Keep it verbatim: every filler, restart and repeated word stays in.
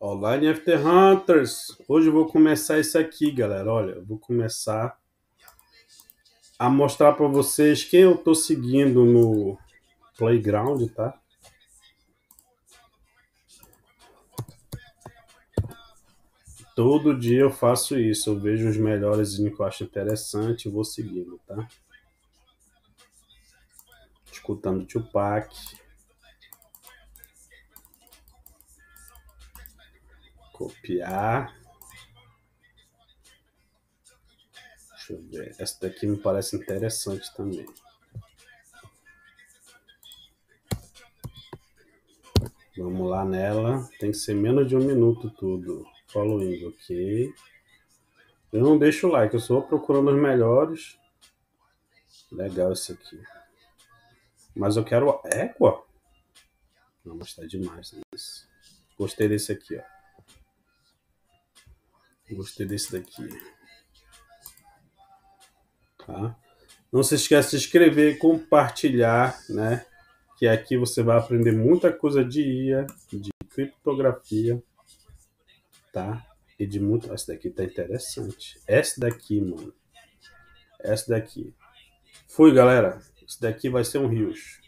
Olá, N F T Hunters! Hoje eu vou começar isso aqui, galera. Olha, eu vou começar a mostrar para vocês quem eu tô seguindo no Playground, tá? Todo dia eu faço isso. Eu vejo os melhores que eu acho interessante e vou seguindo, tá? Escutando Tupac. Copiar. Deixa eu ver. Essa daqui me parece interessante também. Vamos lá nela. Tem que ser menos de um minuto tudo. Following, ok. Eu não deixo o like, eu só vou procurando os melhores. Legal isso aqui. Mas eu quero égua. Vou mostrar demais isso. Gostei desse aqui, ó. Gostei desse daqui. Tá? Não se esqueça de se inscrever, compartilhar, né? Que aqui você vai aprender muita coisa de I A, de criptografia, tá? E de muito... Essa daqui tá interessante. Essa daqui, mano. Essa daqui. Fui, galera. Isso daqui vai ser um rios.